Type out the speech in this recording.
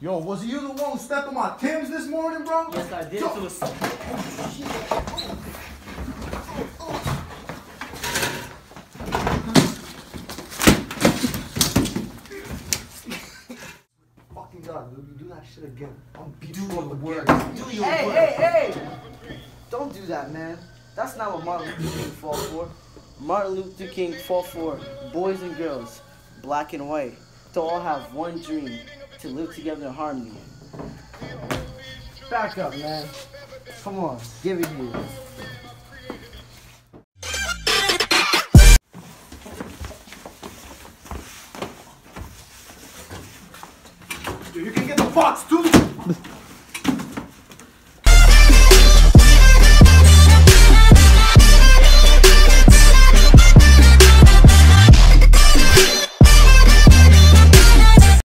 Yo, was you the one who stepped on my Tim's this morning, bro? Yes, I did. Yo. So it's... Oh, shit. Oh. Oh, oh. Fucking God, dude, you do that shit again. I'm beating you on the word. Hey, hey, hey! Don't do that, man. That's not what Martin Luther King fought for. Martin Luther King fought for boys and girls, black and white, to all have one dream. To live together in harmony. Back up, man. Come on, give it here. Dude, you can get the box too!